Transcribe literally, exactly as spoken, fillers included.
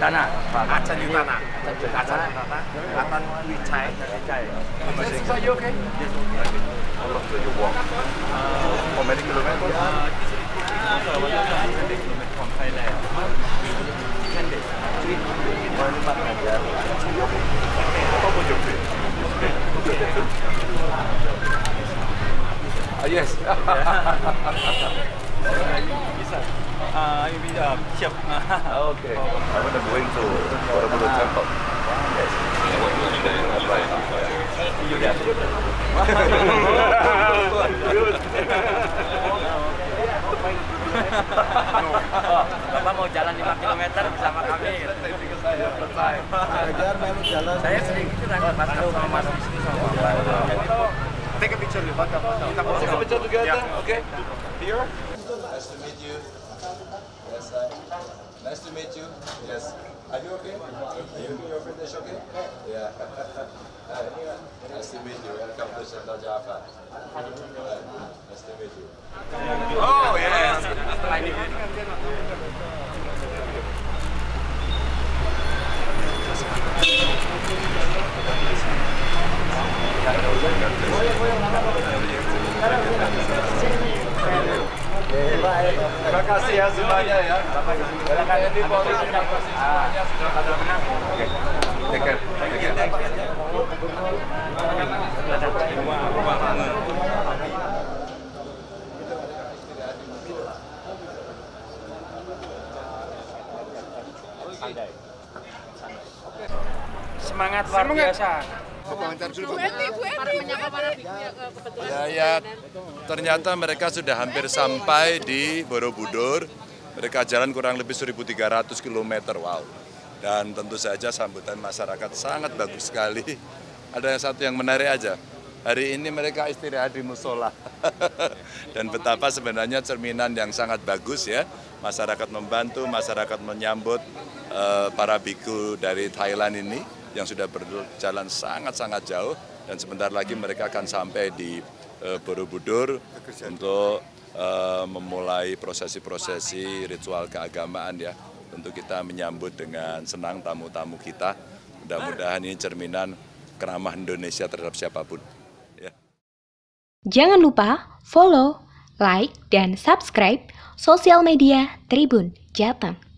Yutana, Acan Yutana, Acan Yutana, Acan Wichai. So you okay? Yes, okay. How long do you walk? Uh, how many kilometers? Uh, this is ten kilometers from Thailand. ten days. Yes. Uh, I will uh, chef. Okay. I'm going to go into Borobudur temple. Yes. You get it. Good. Bapak mau jalan lima kilometer bersama kami. Saya sering gitu nangis Mas Agung sama Mas Wisnu sama Bapak. Take a picture with Bapak. Take a picture together. Okay. Here. Nice to meet you. Yes, hi. Nice to meet you. Yes. Are you okay? Are you your British okay? Yeah. Hi. Nice to meet you. Welcome to Central Java. Nice to meet you. Oh yes. Terima kasih ya semuanya ya. Terima kasih di Polri. Terima kasih semuanya sudah ada menang. Oke. Tekan. Tekan. Semangat luar biasa. Ya, ya, ternyata mereka sudah hampir sampai di Borobudur. Mereka jalan kurang lebih seribu tiga ratus kilometer. Wow. Dan tentu saja sambutan masyarakat sangat bagus sekali. Ada satu yang menarik aja. Hari ini mereka istirahat di musola. Dan betapa sebenarnya cerminan yang sangat bagus ya. Masyarakat membantu, masyarakat menyambut uh, para biku dari Thailand ini yang sudah berjalan sangat-sangat jauh, dan sebentar lagi mereka akan sampai di uh, Borobudur untuk uh, memulai prosesi-prosesi ritual keagamaan ya. Tentu kita menyambut dengan senang tamu-tamu kita. Mudah-mudahan ini cerminan keramah Indonesia terhadap siapapun. Ya. Jangan lupa follow, like, dan subscribe sosial media Tribun Jateng.